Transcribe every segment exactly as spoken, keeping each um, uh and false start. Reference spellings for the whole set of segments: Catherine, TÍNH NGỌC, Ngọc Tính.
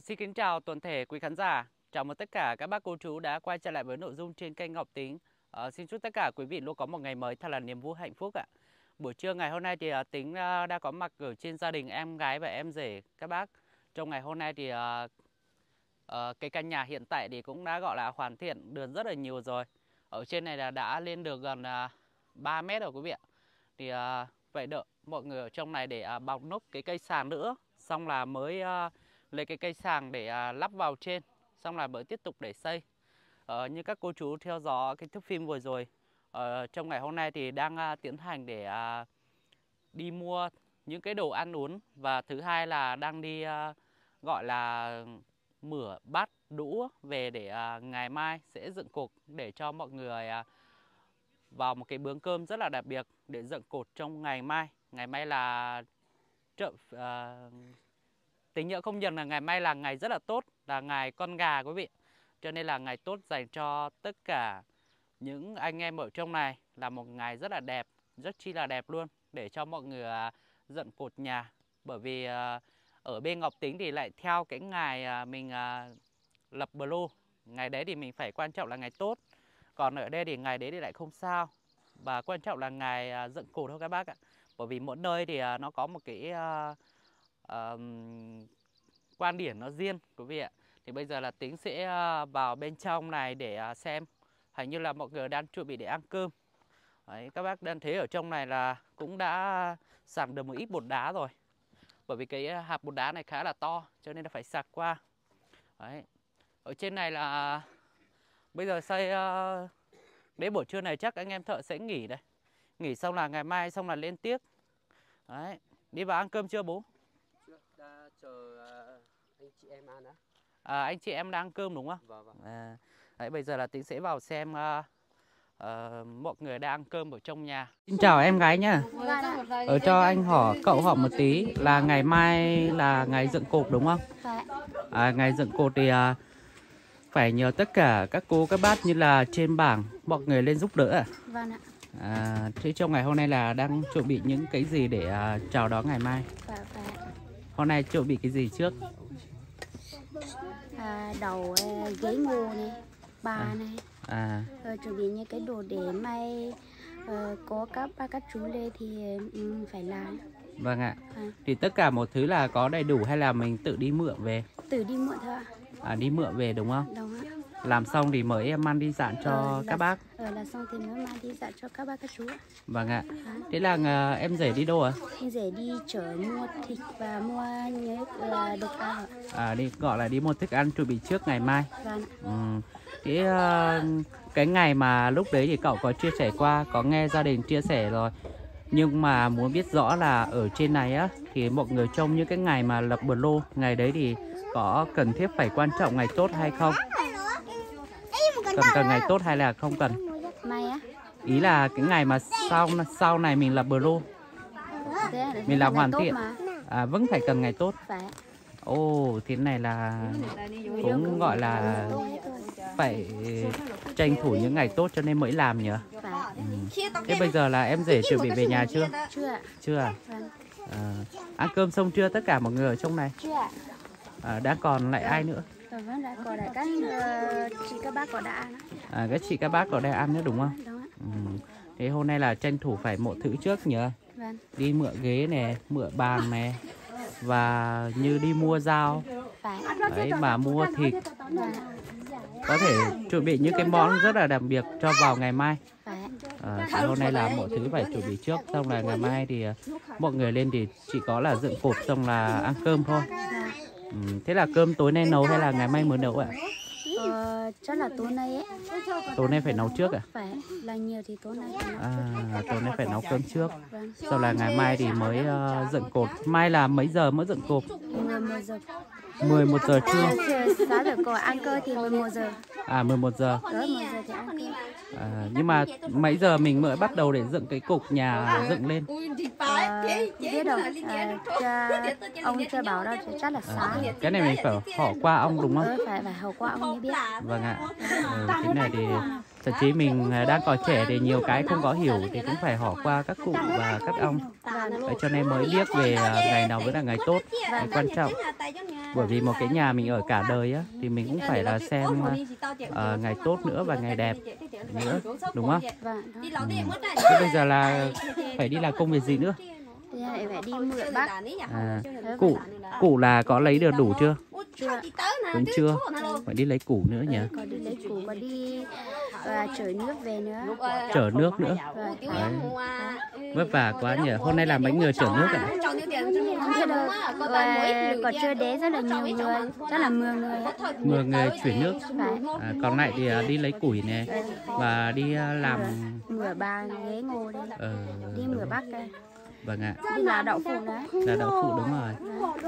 À, xin kính chào toàn thể quý khán giả. Chào mừng tất cả các bác cô chú đã quay trở lại với nội dung trên kênh Ngọc Tính. À, xin chúc tất cả quý vị luôn có một ngày mới thật là niềm vui hạnh phúc ạ. Buổi trưa ngày hôm nay thì à, Tính à, đã có mặt ở trên gia đình em gái và em rể các bác. Trong ngày hôm nay thì à, à, cái căn nhà hiện tại thì cũng đã gọi là hoàn thiện được rất là nhiều rồi. Ở trên này là đã lên được gần à, ba mét rồi quý vị ạ. Thì à, vậy đợi mọi người ở trong này để à, bọc nốt cái cây sàn nữa, xong là mới à, lấy cái cây sàng để à, lắp vào trên, xong là mới tiếp tục để xây. à, Như các cô chú theo dõi cái thước phim vừa rồi, à, trong ngày hôm nay thì đang à, tiến hành để à, đi mua những cái đồ ăn uống. Và thứ hai là đang đi à, gọi là mửa bát đũa về để à, ngày mai sẽ dựng cột để cho mọi người à, vào một cái bữa cơm rất là đặc biệt để dựng cột trong ngày mai. Ngày mai là chợ... À, Tính nhỡ không nhầm là ngày mai là ngày rất là tốt, là ngày con gà quý vị. Cho nên là ngày tốt dành cho tất cả những anh em ở trong này, là một ngày rất là đẹp, rất chi là đẹp luôn, để cho mọi người dựng cột nhà. Bởi vì ở bên Ngọc Tính thì lại theo cái ngày mình lập blog, ngày đấy thì mình phải quan trọng là ngày tốt. Còn ở đây thì ngày đấy thì lại không sao. Và quan trọng là ngày dựng cột thôi các bác ạ. Bởi vì mỗi nơi thì nó có một cái... Uh, quan điểm nó riêng quý vị ạ. Thì bây giờ là Tính sẽ vào bên trong này để xem. Hình như là mọi người đang chuẩn bị để ăn cơm. Đấy, các bác đang thấy ở trong này là cũng đã sạc được một ít bột đá rồi. Bởi vì cái hạt bột đá này khá là to, cho nên là phải sạc qua. Đấy. Ở trên này là bây giờ xây uh... đến buổi trưa này chắc anh em thợ sẽ nghỉ đây. Nghỉ xong là ngày mai xong là lên tiếp. Đấy. Đi vào ăn cơm chưa bố? Chờ anh chị em ăn á. À, anh chị em đang ăn cơm đúng không? Vâng, vâng. À, đấy, bây giờ là Tính sẽ vào xem uh, uh, mọi người đang ăn cơm ở trong nhà. Xin chào em gái nhá. Ở cho anh hỏi cậu họ một tí, là ngày mai là ngày dựng cột đúng không? À, ngày dựng cột thì uh, phải nhờ tất cả các cô các bác như là trên bảng mọi người lên giúp đỡ à? Vâng ạ. À, thế trong ngày hôm nay là đang chuẩn bị những cái gì để uh, chào đón ngày mai? Hôm nay chuẩn bị cái gì trước? À, đầu giấy ngô này, bà à, này, à. Rồi chuẩn bị những cái đồ để mai uh, có các ba các chú lên thì um, phải làm. Vâng ạ. À. Thì tất cả một thứ là có đầy đủ hay là mình tự đi mượn về? Tự đi mượn thôi ạ. À, đi mượn về đúng không? Đúng ạ. Làm xong thì mới em mang đi dặn cho ờ, các là, bác. Ờ, là xong thì mới mang đi dặn cho các bác các chú. Vâng ạ. À. Thế là à, em rể đi đâu ạ? À? Em rể đi chở mua thịt và mua những là đồ ăn ạ. À, đi gọi là đi mua thức ăn chuẩn bị trước ngày mai. Vâng. Ừ. Thế à, cái ngày mà lúc đấy thì cậu có chia sẻ qua, có nghe gia đình chia sẻ rồi. Nhưng mà muốn biết rõ là ở trên này á thì mọi người trong những cái ngày mà lập blog, ngày đấy thì có cần thiết phải quan trọng ngày tốt hay không? Cần cần ngày tốt hay là không cần? Mai á. Ý là cái ngày mà sau sau này mình lập blog, mình làm hoàn thiện à, vẫn phải cần ngày tốt. Ồ, thế này là cũng gọi là phải tranh thủ những ngày tốt cho nên mới làm nhỉ. Ừ. Thế bây giờ là em rể chuẩn bị về nhà chưa? Chưa. Chưa. À, ăn cơm xong chưa tất cả mọi người ở trong này? Chưa. À, đã còn lại ai nữa? Vâng, đã có đã các uh, chị các bác có đã ăn. À, các chị các bác có đã ăn nữa đúng không? Đúng ạ. Ừ. Thế hôm nay là tranh thủ phải mọi thứ trước nhỉ? Vâng. Đi mượn ghế này, mượn bàn này, và như đi mua dao. Phải. Đấy, mà mua thịt. Vâng. Có thể chuẩn bị những cái món rất là đặc biệt cho vào ngày mai. À, hôm nay là mọi thứ phải chuẩn bị trước, xong là ngày mai thì mọi người lên thì chỉ có là dựng cột xong là ăn cơm thôi. Ừ, thế là cơm tối nay nấu hay là ngày mai mới nấu ạ? Ờ, chắc là tối nay ấy. Tối nay phải nấu trước ạ? À? Phải, là nhiều thì tối nay phải nấu trước. À, tối nay phải nấu cơm trước. Vâng. Sau là ngày mai thì mới uh, dựng cột. Mai là mấy giờ mới dựng cột? mười một giờ. mười một giờ trưa. Sáng giờ có ăn cơm thì mười một giờ. À, mười một giờ. Đó, mười giờ thì ăn cơm. À, nhưng mà mấy giờ mình mới bắt đầu để dựng cái cột nhà dựng lên? À, biết rồi. À, cha, ông chưa bảo đâu, chắc là sáng. À, cái này mình phải hỏi qua ông đúng không? Ừ, phải, phải hỏi qua ông mới biết. Vâng ạ. À, cái này thì Thậm chí mình đang còn trẻ thì nhiều cái không có hiểu thì cũng phải hỏi qua các cụ và các ông. Đấy, cho nên mới biết về ngày nào mới là ngày tốt, ngày quan trọng. Bởi vì một cái nhà mình ở cả đời á, thì mình cũng phải là xem uh, ngày tốt nữa và ngày đẹp nữa, đúng không? Ừ. Thế bây giờ là phải đi làm công việc gì nữa? Phải đi mượn bác. À, củ, củ là có lấy được đủ chưa? Chưa. Đúng chưa? Phải đi lấy củ nữa nhỉ? Có đi lấy củ, có đi và chở nước về nữa. Chở nước nữa. Đấy. Vất vả quá nhỉ. Hôm nay làm bánh người chở nước ạ. À? Còn chưa đến rất là nhiều người, rất là mười người. mười người chuyển nước. À, còn lại thì đi lấy củi này và đi làm mửa bà ghế ngô đây. Ờ, đi mửa bác đây. Vâng ạ. À. Là đậu phụ đấy. Là đậu phụ đúng rồi.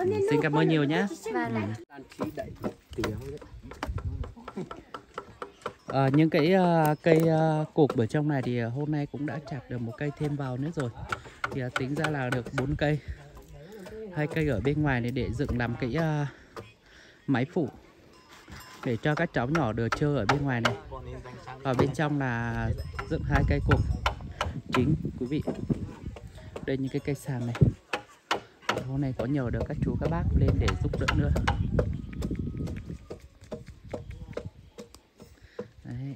Ừ. Xin cảm ơn nhiều nhé. Vâng ạ. À, những cái uh, cây uh, cục ở trong này thì hôm nay cũng đã chặt được một cây thêm vào nữa rồi. Thì uh, tính ra là được bốn cây. Hai cây ở bên ngoài này để dựng làm cái uh, máy phụ để cho các cháu nhỏ được chơi ở bên ngoài này. Ở bên trong là dựng hai cây cục chính quý vị. Đây những cái cây sàng này. Hôm nay có nhờ được các chú các bác lên để giúp đỡ nữa. Đấy.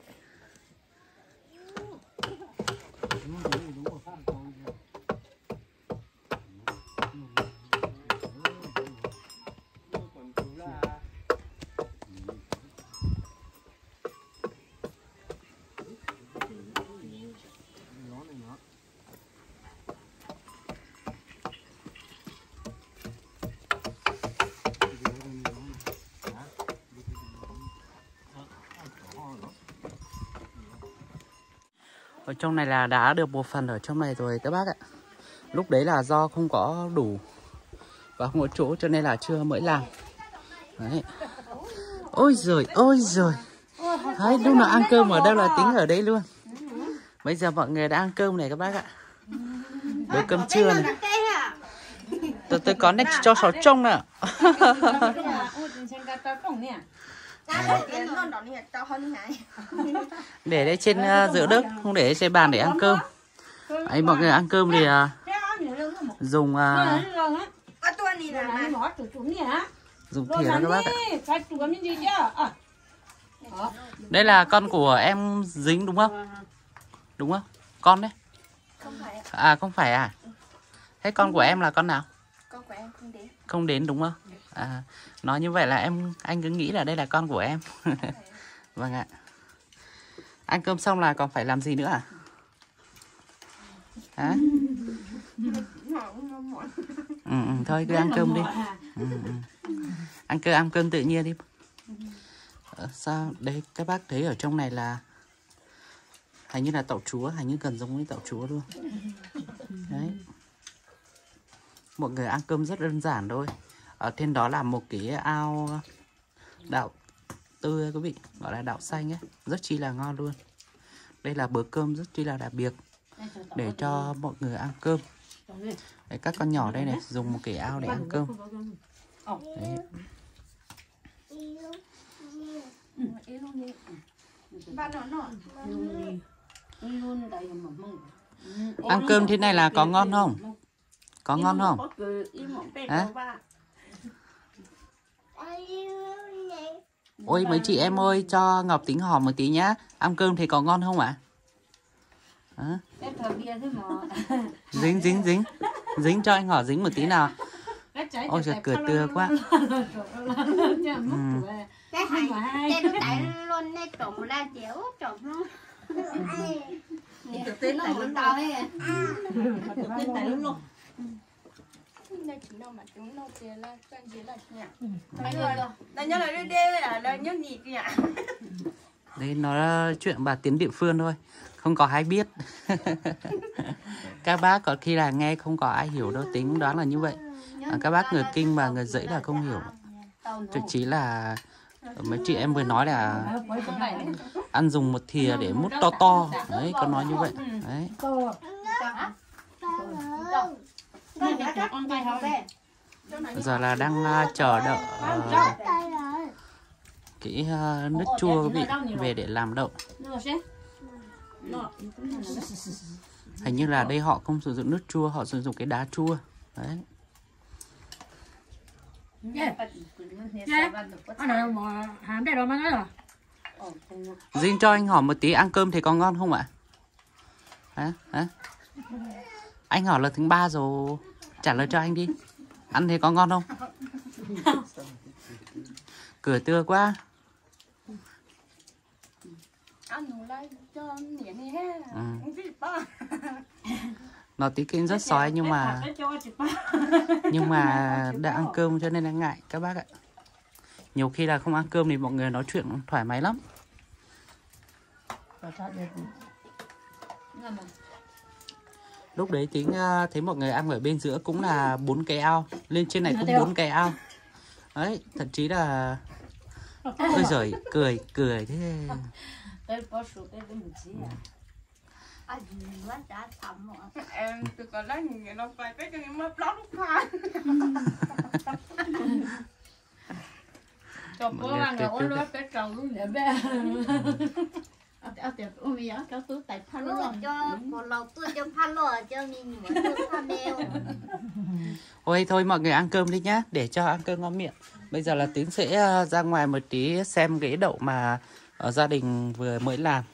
Ở trong này là đã được một phần ở trong này rồi các bác ạ. Lúc đấy là do không có đủ và không có chỗ cho nên là chưa mới làm. Đấy. Ôi giời, ôi giời. Đấy, lúc nào ăn cơm ở đâu là tính ở đây luôn. Bây giờ mọi người đã ăn cơm này các bác ạ. Bữa cơm trưa này. Tôi, tôi có nét cho sò trông nè. À. Để đây trên uh, giữa đất, không để trên bàn để ăn cơm. Đấy, mọi người ăn cơm thì uh, dùng uh, dùng thìa đó các bác ạ. Đây là con của em Dính đúng không? Đúng không? Con đấy. À không phải à? Thế con của em là con nào? Con của em không đến. Không đến đúng không? À, nói như vậy là em anh cứ nghĩ là đây là con của em. Vâng ạ. Ăn cơm xong là còn phải làm gì nữa à? Hả? Ừ, thôi cứ ăn cơm đi. Ừ, ừ. Ăn cơm ăn cơm tự nhiên đi. Ờ, sao đấy các bác thấy ở trong này là hình như là tậu chúa, hình như gần giống với tậu chúa luôn. Đấy. Mọi người ăn cơm rất đơn giản thôi. Ở trên đó là một cái ao đậu tươi quý vị, gọi là đậu xanh ấy, rất chi là ngon luôn. Đây là bữa cơm rất chi là đặc biệt để cho mọi người ăn cơm. Đấy, các con nhỏ đây này dùng một cái ao để ăn cơm. Đấy. Ăn cơm thế này là có ngon không? Có ngon không? À? Ôi mấy chị em ơi, cho Ngọc Tính hỏi một tí nhá. Ăn cơm thì có ngon không ạ? À? À? Dính, dính, dính. Dính cho anh hỏi Dính một tí nào. Ôi trời, cửa tưa quá. Uhm. Đấy, nó chuyện bà tiếng địa phương thôi, không có ai biết. Các bác có khi là nghe không có ai hiểu đâu, Tính đoán là như vậy. À, các bác người Kinh mà người Dãy là không hiểu. Thậm chí là mấy chị em vừa nói là ăn dùng một thìa để mút to to. Đấy, con nói như vậy. Đấy. Giờ là đang uh, chờ đợi uh, cái uh, nước chua bị về để làm đậu. Hình như là đây họ không sử dụng nước chua, họ sử dụng cái đá chua. Đấy. Dinh cho anh hỏi một tí, ăn cơm thì có ngon không ạ? Hả? Hả? Anh hỏi lần thứ ba rồi, trả lời cho anh đi. Ăn thì có ngon không? Cửa tưa quá. Nó tí kinh rất sói nhưng mà nhưng mà đã ăn cơm cho nên là ngại các bác ạ. Nhiều khi là không ăn cơm thì mọi người nói chuyện thoải mái lắm. Lúc đấy tính thấy mọi người ăn ở bên giữa cũng là bốn cái ao, lên trên này cũng bốn cái ao. Đấy, thậm chí là ôi giời, cười cười thế. Ôi thôi mọi người ăn cơm đi nhá, để cho ăn cơm ngon miệng. Bây giờ là Tín sẽ ra ngoài một tí xem cái đậu mà ở gia đình vừa mới làm.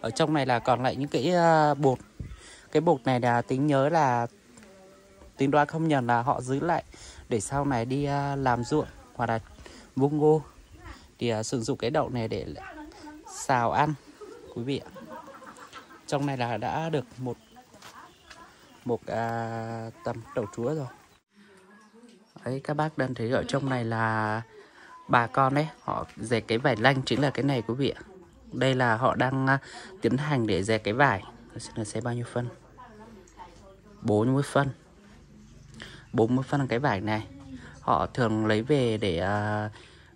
Ở trong này là còn lại những cái bột. Cái bột này là Tín nhớ là Tín đoán không nhầm là họ giữ lại để sau này đi làm ruộng hoặc là vung ngô thì sử dụng cái đậu này để xào ăn quý vị ạ. Trong này là đã được một một à, tầm đậu chúa rồi. Đấy, các bác đang thấy ở trong này là bà con đấy, họ dệt cái vải lanh chính là cái này quý vị ạ. Đây là họ đang à, tiến hành để dệt cái vải. Xin là sẽ bao nhiêu phân? bốn mươi phân. bốn mươi phân là cái vải này. Họ thường lấy về để à,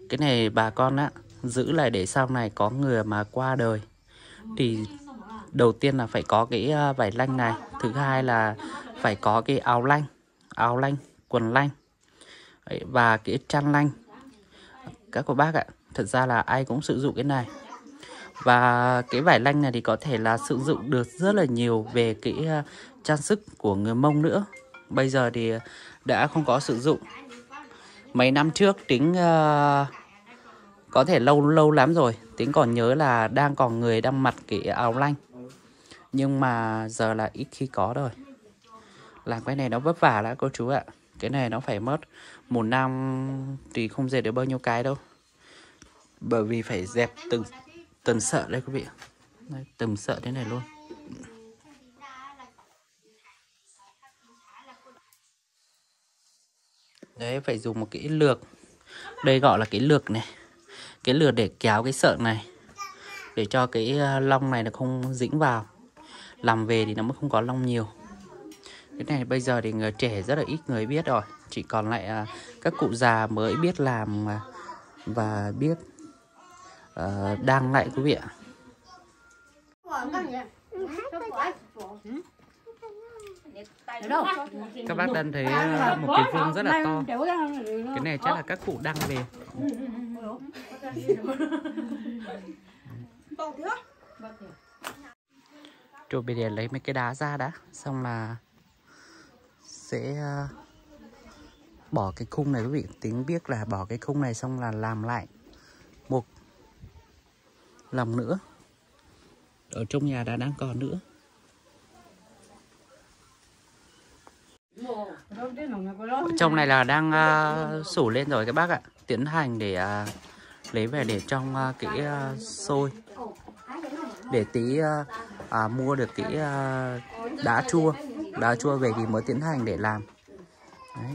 cái này bà con á giữ lại để sau này có người mà qua đời thì đầu tiên là phải có cái vải lanh này, thứ hai là phải có cái áo lanh, áo lanh, quần lanh và cái chăn lanh. Các cô bác ạ, thật ra là ai cũng sử dụng cái này. Và cái vải lanh này thì có thể là sử dụng được rất là nhiều về cái trang sức của người Mông nữa. Bây giờ thì đã không có sử dụng. Mấy năm trước tính uh, có thể lâu lâu lắm rồi, Tính còn nhớ là đang còn người đang mặc cái áo lanh. Nhưng mà giờ là ít khi có rồi. Làm cái này nó vất vả lắm cô chú ạ. Cái này nó phải mất một năm thì không dệt được bao nhiêu cái đâu. Bởi vì phải dẹp từng từng sợi đây quý vị. Đấy, từng sợi thế này luôn. Đấy, phải dùng một cái lược. Đây gọi là cái lược này. Cái lược để kéo cái sợi này, để cho cái lông này nó không dính vào. Làm về thì nó mới không có lông nhiều. Cái này bây giờ thì người trẻ rất là ít người biết rồi. Chỉ còn lại các cụ già mới biết làm và biết uh, đang lại quý vị ạ. Các bác đang thấy một cái vuông rất là to. Cái này chắc là các cụ đang về. Rồi bây giờ lấy mấy cái đá ra đã, xong là sẽ bỏ cái khung này quý vị. Tính biết là bỏ cái khung này xong là làm lại một lòng nữa. Ở trong nhà đã đang còn nữa. Trong này là đang uh, sủ lên rồi các bác ạ. Tiến hành để uh, lấy về để trong uh, cái uh, xôi. Để tí uh, à, mua được cái uh, đá chua. Đá chua về thì mới tiến hành để làm. Đấy.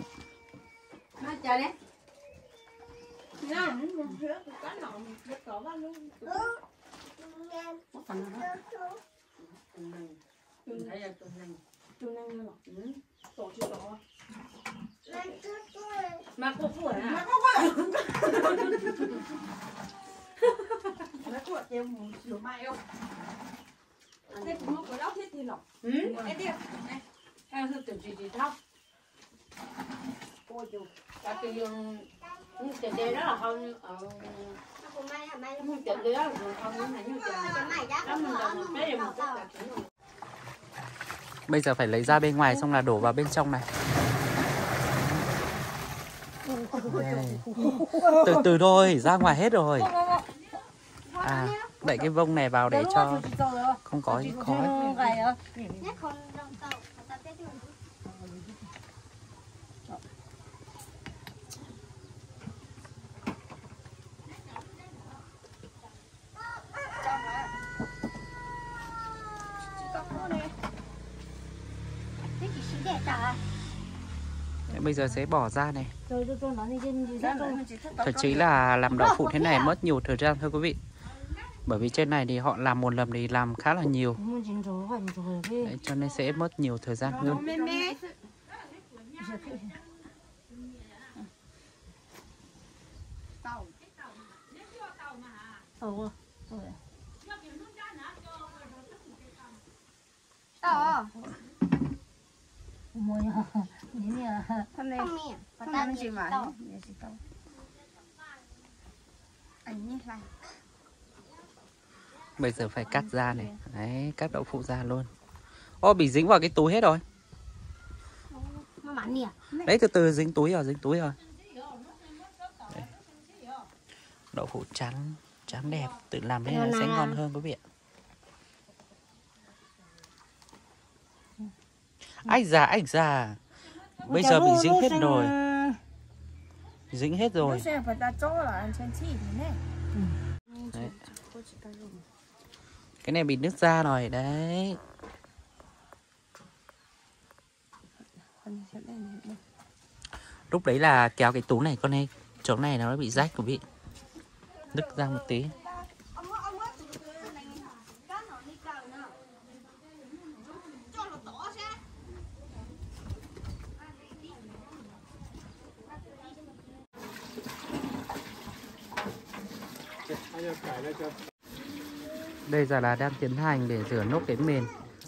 Bây giờ phải lấy ra bên ngoài xong là đổ vào bên trong này. Từ từ thôi, ra ngoài hết rồi. À, đẩy cái vông này vào để cho không có khói. Bây giờ sẽ bỏ ra này. Thậm chí là làm đậu phụ thế này mất nhiều thời gian thôi quý vị. Bởi vì trên này thì họ làm một lần thì làm khá là nhiều. Đấy, cho nên sẽ mất nhiều thời gian hơn. Hôm nay hôm nay mình chỉ mở để chỉ tao ảnh như vậy. Bây giờ phải cắt ra này, đấy, cắt đậu phụ ra luôn. Ô, bị dính vào cái túi hết rồi. Đấy, từ từ dính túi rồi, dính túi rồi. Đấy. Đậu phụ trắng, trắng đẹp, tự làm nên là sẽ ngon hơn quý vị ạ. Ái già, ái già. Bây giờ bị dính hết rồi. Dính hết rồi. Đấy. Cái này bị nứt ra rồi, đấy. Lúc đấy là kéo cái túi này, con này, chỗ này nó bị rách của bị nứt ra một tí. Đây giờ là đang tiến hành để rửa nốt cái mền,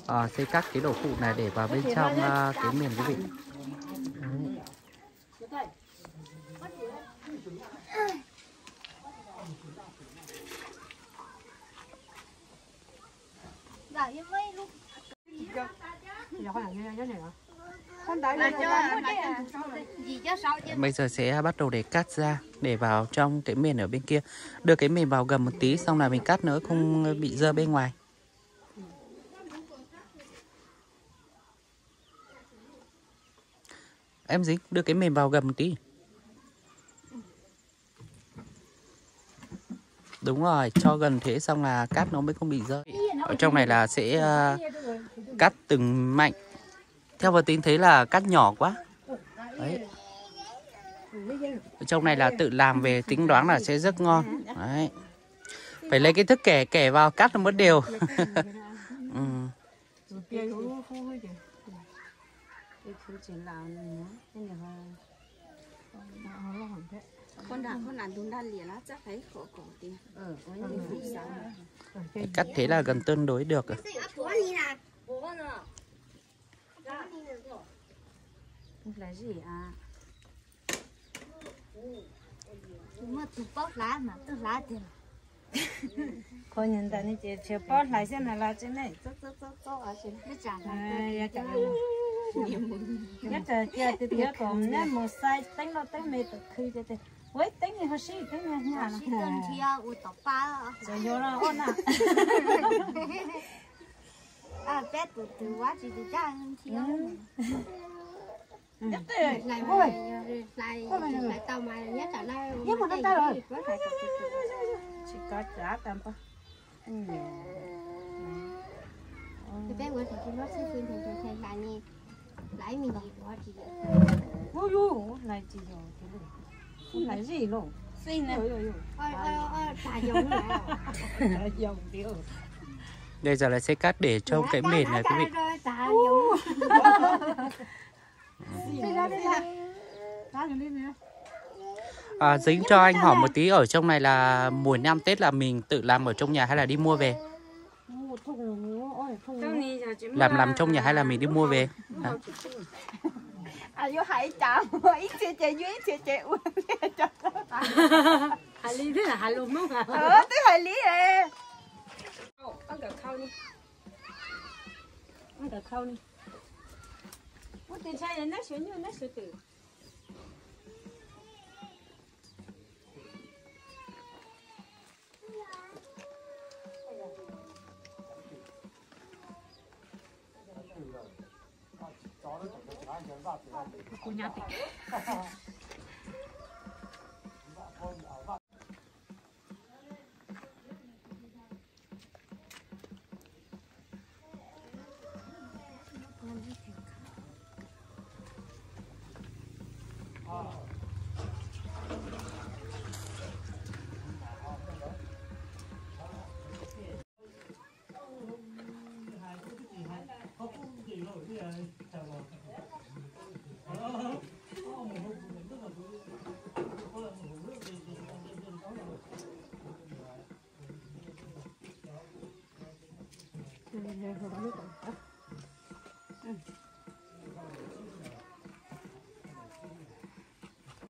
à, xây các cái đậu phụ này để vào bên trong uh, cái mền quý vị. Bây giờ sẽ bắt đầu để cắt ra để vào trong cái mền ở bên kia. Đưa cái mền vào gầm một tí xong là mình cắt nữa không bị dơ bên ngoài. Em dính, đưa cái mền vào gầm một tí. Đúng rồi, cho gần thế xong là cắt nó mới không bị dơ. Ở trong này là sẽ uh, cắt từng mảnh. Theo vừa tính thấy là cắt nhỏ quá. Đấy. Ở trong này là tự làm về tính đoán là sẽ rất ngon. Đấy. Phải lấy cái thức kẻ kẻ vào cắt nó mất đều. Ừ. Để cắt thế là gần tương đối được rồi. Nhất thế này thôi. Lại lại tàu mà nhất là nay. Nhất một năm ta rồi. Chỉ có trả tạm thôi. Thì bé quên thì chúng nó sẽ quên thường thường thay bài lãi mình gì đó chị. Vô vô lại chị rồi chị rồi. Không lấy gì luôn. Xin này. Ôi ôi ôi trả giống này. Trả giống đi. Đây giờ là sẽ cắt để cho cái mền này quý vị. À, dính cho anh hỏi một tí, ở trong này là mùa năm Tết là mình tự làm ở trong nhà hay là đi mua về? Làm làm trong nhà hay là mình đi mua về? À. Ayo hai chào, ít chia chè dưới chia chè uống chè. Hà lý thế là hà lùm không hả? Ờ, thế hà lý à. Ăn được khâu đi. Ăn được khâu đi. Muốn tiền sai là nát sữa như nát sữa tử. Cô nhà tịch.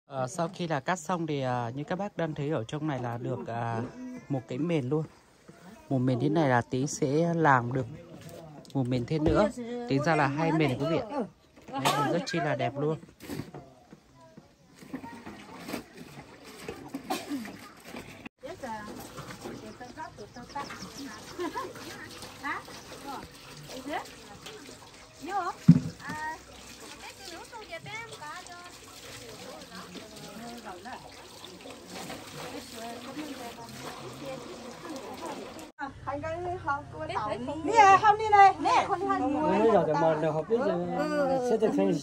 À, sau khi là cắt xong thì à, như các bác đang thấy ở trong này là được à, một cái mền luôn. Một mền thế này là tí sẽ làm được một mền thêm nữa. Tính ra là hai mền quý vị. Đấy, rất chi là đẹp luôn.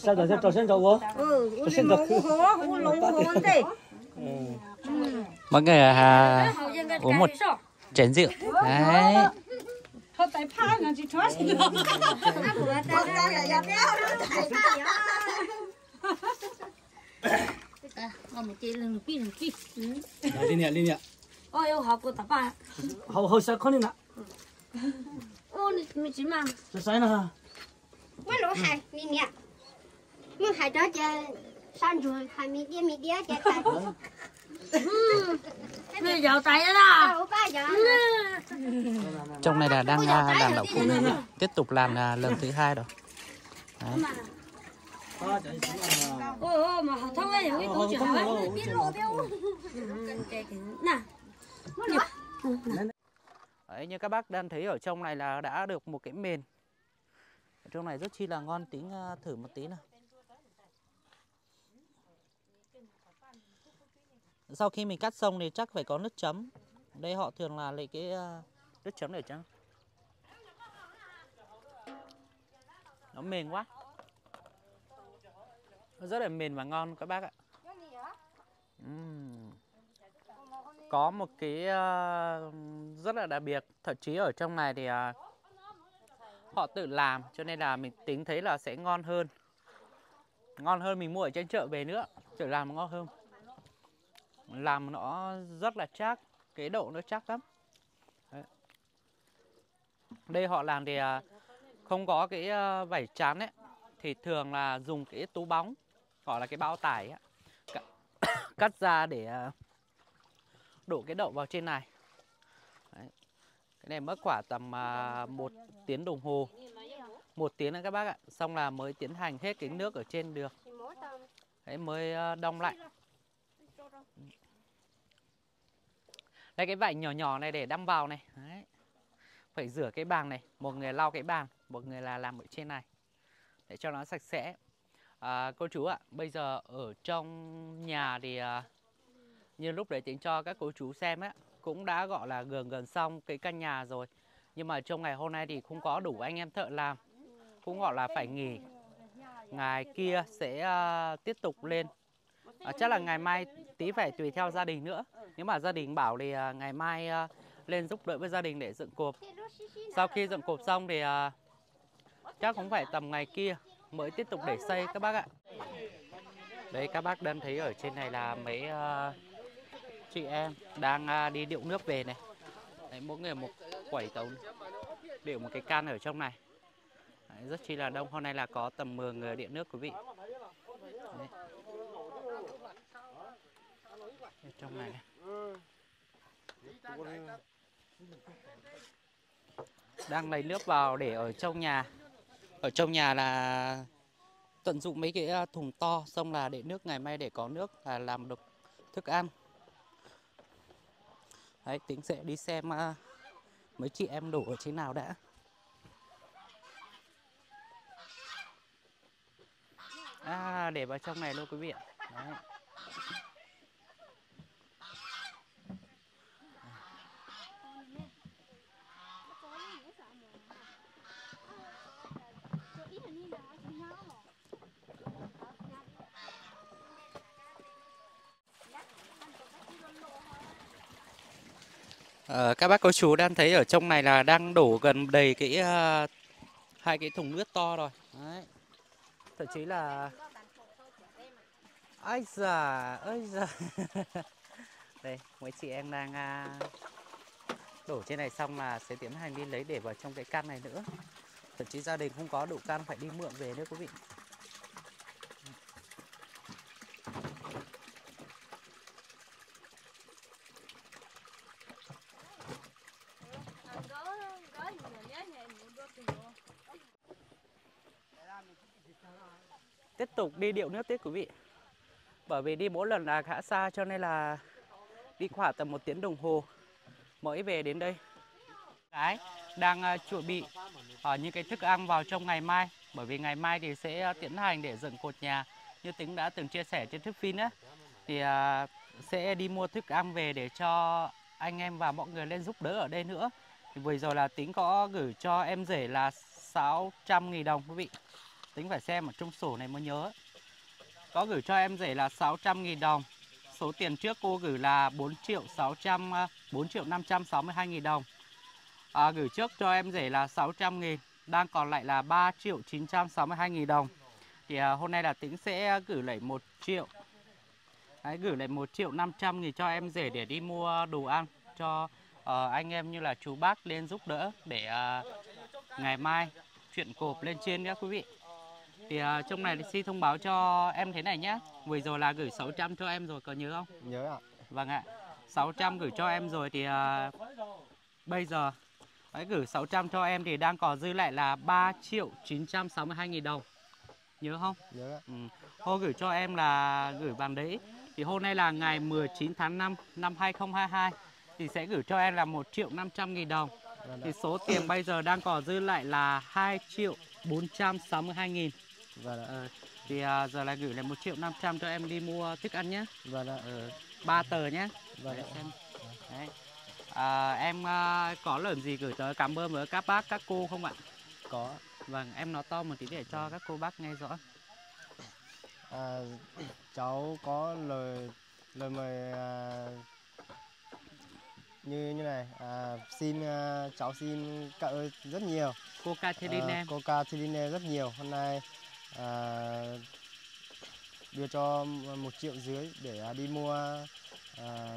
Sao giờ cho xin chậu vô? Ừ, xin được. Mọi người à, uống một chén rượu. Đấy. Lên nhẹ, lên nhẹ. Ôi, học cô tập ba. Học học sao con đi nè. Ô, mình chỉ mang. Sao nào? Mới lỗ hai, lên nhẹ. Mình hãy cho chơi săn rồi, hãy mì đĩa mì đĩa chơi tay. Mì dầu tay đó đó. Trong này là đang làm đậu phụ này, tiếp tục làm là lần thứ hai rồi. Ô mà học thông ấy, cái câu chuyện ấy. Biết lộ béo. Nè. Như các bác đang thấy ở trong này là đã được một cái mền. Ở trong này rất chi là ngon, tính thử một tí nào. Sau khi mình cắt xong thì chắc phải có nước chấm. Đây họ thường là lấy cái nước chấm để chấm. Nó mềm quá. Nó rất là mềm và ngon các bác ạ. Uhm. Có một cái rất là đặc biệt. Thậm chí ở trong này thì họ tự làm. Cho nên là mình tính thấy là sẽ ngon hơn. Ngon hơn mình mua ở trên chợ về nữa. Tự làm ngon hơn. Làm nó rất là chắc, cái độ nó chắc lắm. Đấy. Đây họ làm thì không có cái vảy trắng ấy, thì thường là dùng cái tú bóng, gọi là cái bao tải ấy, cắt ra để đổ cái đậu vào trên này. Đấy. Cái này mất khoảng tầm một tiếng đồng hồ, một tiếng nữa các bác ạ. Xong là mới tiến hành hết cái nước ở trên được. Đấy, mới đông lại. Đây cái vải nhỏ nhỏ này để đâm vào này. Đấy. Phải rửa cái bàn này. Một người lau cái bàn, một người là làm ở trên này để cho nó sạch sẽ. à, Cô chú ạ, bây giờ ở trong nhà thì à, như lúc đấy tính cho các cô chú xem á, cũng đã gọi là gần gần xong cái căn nhà rồi. Nhưng mà trong ngày hôm nay thì không có đủ anh em thợ làm, cũng gọi là phải nghỉ. Ngày kia sẽ à, tiếp tục lên. À, chắc là ngày mai tí phải tùy theo gia đình nữa. Nếu mà gia đình bảo thì à, ngày mai à, lên giúp đỡ với gia đình để dựng cột. Sau khi dựng cột xong thì à, chắc cũng phải tầm ngày kia mới tiếp tục để xây các bác ạ. Đấy các bác đang thấy ở trên này là mấy à, chị em đang à, đi điệu nước về này. Đấy, mỗi người một quẩy tống điệu một cái can ở trong này. Đấy, rất chi là đông. Hôm nay là có tầm mười người điện nước quý vị. Đây. Trong này. Đang lấy nước vào để ở trong nhà. Ở trong nhà là tận dụng mấy cái thùng to, xong là để nước ngày mai để có nước là làm được thức ăn. Đấy, Tính sẽ đi xem mấy chị em đổ ở trên nào đã. À, để vào trong này luôn quý vị ạ. Đấy. À, các bác cô chú đang thấy ở trong này là đang đổ gần đầy cái uh, hai cái thùng nước to rồi. Đấy. Thậm chí là ái già ơi già. Đây, mấy chị em đang uh, đổ trên này xong là sẽ tiến hành đi lấy để vào trong cái căn này nữa. Thậm chí gia đình không có đủ căn phải đi mượn về nữa quý vị. Tiếp tục đi điệu nước tiếp quý vị. Bởi vì đi mỗi lần là khá xa cho nên là đi khoảng tầm một tiếng đồng hồ mới về đến đây. Đấy, đang chuẩn bị ở những cái thức ăn vào trong ngày mai. Bởi vì ngày mai thì sẽ tiến hành để dựng cột nhà. Như Tính đã từng chia sẻ trên thức phim á, thì sẽ đi mua thức ăn về để cho anh em và mọi người lên giúp đỡ ở đây nữa. Vừa rồi là Tính có gửi cho em rể là sáu trăm nghìn đồng quý vị. Tính phải xem ở trong sổ này mới nhớ. Có gửi cho em rể là sáu trăm nghìn đồng. Số tiền trước cô gửi là bốn triệu năm trăm sáu mươi hai nghìn đồng. À, gửi trước cho em rể là sáu trăm nghìn. Đang còn lại là ba triệu chín trăm sáu mươi hai nghìn đồng. Thì à, hôm nay là Tính sẽ gửi lại một triệu. Đấy, gửi lại một triệu năm trăm nghìn cho em rể để đi mua đồ ăn cho à, anh em như là chú bác lên giúp đỡ để à, ngày mai chuyển cột lên trên nhé quý vị. Thì uh, trong này xin thông báo cho em thế này nhé. Vừa rồi là gửi sáu trăm cho em rồi, có nhớ không? Nhớ ạ. Vâng ạ, sáu trăm gửi cho em rồi thì uh, bây giờ hãy gửi sáu trăm cho em thì đang còn dư lại là ba triệu chín trăm sáu mươi hai nghìn đồng. Nhớ không? Nhớ ạ. Ừ. Hôm gửi cho em là gửi bằng đấy. Thì hôm nay là ngày mười chín tháng năm năm hai nghìn không trăm hai mươi hai. Thì sẽ gửi cho em là một triệu năm trăm nghìn đồng. Thì số tiền bây giờ đang còn dư lại là hai triệu bốn trăm sáu mươi hai nghìn. Vâng ạ. Ờ, thì à, giờ là gửi lại một triệu năm trăm cho em đi mua thức ăn nhé. Vâng ạ. Ờ, ba tờ nhé. Vâng ạ. Đấy. À, em à, có lời gì gửi tới cảm ơn với các bác, các cô không ạ? Có. Vâng, em nói to một tí để cho các cô bác nghe rõ. À, cháu có lời lời mời à, như như này. À, xin à, cháu xin cảm ơn rất nhiều. Cô Catherine em. À, cô Catherine rất nhiều. Hôm nay à, đưa cho một triệu dưới để à, đi mua à,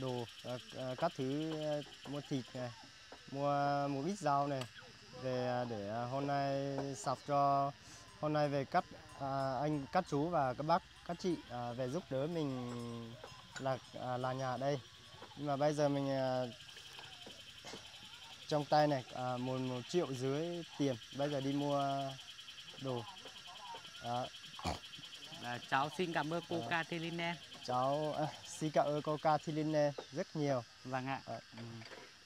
đồ à, các thứ à, mua thịt này, mua một ít rau này về à, để à, hôm nay sạp cho hôm nay về các à, anh các chú và các bác các chị à, về giúp đỡ mình là à, là nhà ở đây. Nhưng mà bây giờ mình à, trong tay này à, một, một triệu dưới tiền bây giờ đi mua đồ. Đó. À, cháu xin cảm ơn cô à, Catherine. Cháu à, xin cảm ơn cô Catherine rất nhiều. Vâng ạ. À. Ừ.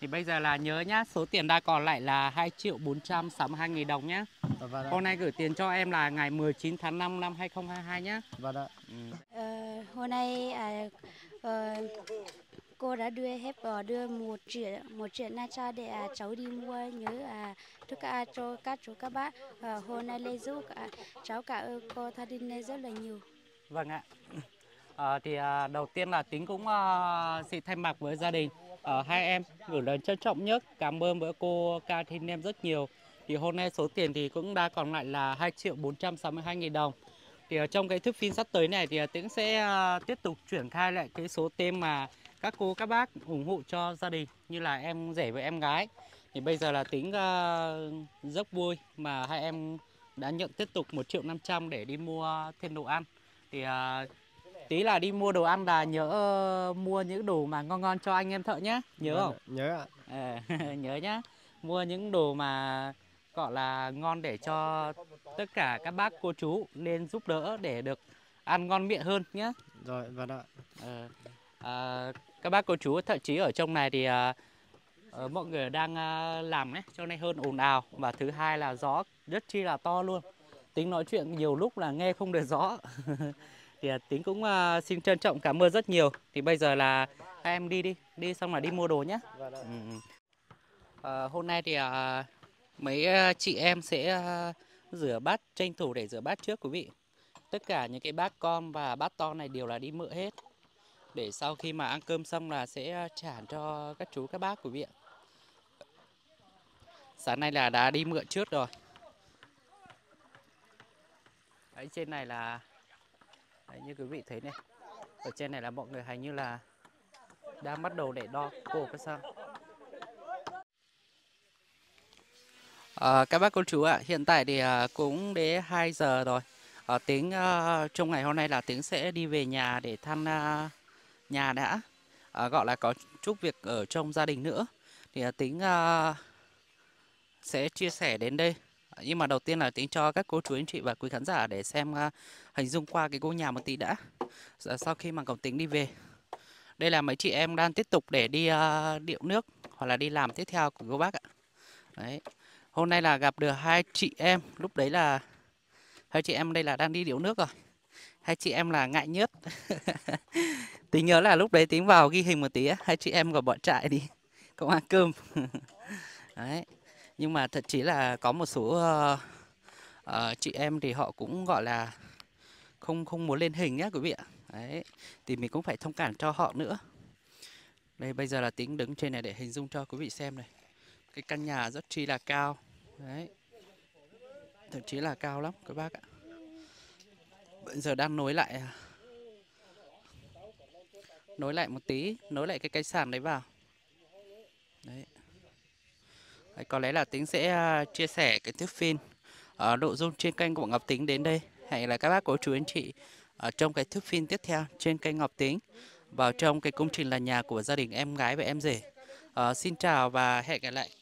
Thì bây giờ là nhớ nhá, số tiền đã còn lại là hai triệu bốn trăm sáu mươi hai nghìn đồng nhá. À, vâng. Hôm nay gửi tiền cho em là ngày mười chín tháng năm năm hai nghìn không trăm hai mươi hai nhá. Vâng ạ. Ừ. Ờ, hôm nay à, à, cô đã đưa hết đưa một triệu một triệu na cha để à, cháu đi mua nhớ à, thức ăn à, cho các chú các bác à, hôm nay lê giúp à, cháu cả ơn cô Catherine rất là nhiều. Vâng ạ. À, thì à, đầu tiên là Tính cũng à, xin thay mặt với gia đình à, hai em gửi lời trân trọng nhất cảm ơn với cô Catherine em rất nhiều. Thì hôm nay số tiền thì cũng đã còn lại là hai triệu bốn trăm sáu mươi hai nghìn đồng. Thì ở trong cái thước phim sắp tới này thì à, Tính sẽ à, tiếp tục triển khai lại cái số tiền mà các cô các bác ủng hộ cho gia đình như là em rể với em gái. Thì bây giờ là Tính uh, rất vui mà hai em đã nhượng tiếp tục một triệu năm trăm để đi mua thêm đồ ăn. Thì à, tí là đi mua đồ ăn là nhớ mua những đồ mà ngon ngon cho anh em thợ nhá. Nhớ không? Nhớ ạ. À, nhớ nhá. Mua những đồ mà gọi là ngon để cho tất cả các bác cô chú nên giúp đỡ để được ăn ngon miệng hơn nhé. Rồi, vâng ạ. À, à, các bác cô chú thậm chí ở trong này thì à, à, mọi người đang à, làm đấy, cho nên hơn ồn ào. Và thứ hai là gió rất chi là to luôn. Tính nói chuyện nhiều lúc là nghe không được rõ. Thì à, Tính cũng à, xin trân trọng cảm ơn rất nhiều. Thì bây giờ là các em đi đi, đi xong là đi mua đồ nhé. Vâng ạ. Ừ. À, hôm nay thì à, mấy chị em sẽ à, rửa bát, tranh thủ để rửa bát trước quý vị. Tất cả những cái bát con và bát to này đều là đi mượn hết. Để sau khi mà ăn cơm xong là sẽ trả cho các chú các bác quý vị ạ. Sáng nay là đã đi mượn trước rồi. Ở trên này là đấy, như quý vị thấy này. Ở trên này là mọi người hình như là đang bắt đầu để đo cổ cái sao. À, các bác cô chú ạ, hiện tại thì cũng đến hai giờ rồi. À, Tính uh, trong ngày hôm nay là Tính sẽ đi về nhà để thăm uh, nhà đã. À, gọi là có chút việc ở trong gia đình nữa. Thì uh, Tính uh, sẽ chia sẻ đến đây. À, nhưng mà đầu tiên là Tính cho các cô chú anh chị và quý khán giả để xem uh, hình dung qua cái ngôi nhà một tí đã. Giờ, sau khi mà cậu Tính đi về. Đây là mấy chị em đang tiếp tục để đi uh, điệu nước hoặc là đi làm tiếp theo của cô bác ạ. Đấy. Hôm nay là gặp được hai chị em, lúc đấy là hai chị em đây là đang đi điệu nước rồi. Hai chị em là ngại nhất. Tính nhớ là lúc đấy Tính vào ghi hình một tí á. Hai chị em gọi bọn trại đi, không ăn cơm. Đấy. Nhưng mà thật chí là có một số uh, uh, chị em thì họ cũng gọi là không không muốn lên hình nhá quý vị ạ. Đấy. Thì mình cũng phải thông cảm cho họ nữa. Đây bây giờ là Tính đứng trên này để hình dung cho quý vị xem này. Cái căn nhà rất chi là cao. Đấy. Thậm chí là cao lắm các bác ạ. Bây giờ đang nối lại Nối lại một tí, nối lại cái cây sàn đấy vào. Đấy. Đấy, có lẽ là Tính sẽ chia sẻ cái thước phim ở nội dung trên kênh của Ngọc Tính đến đây. Hẹn là các bác cô chú anh chị ở trong cái thước phim tiếp theo trên kênh Ngọc Tính, vào trong cái công trình là nhà của gia đình em gái và em rể. À, xin chào và hẹn gặp lại.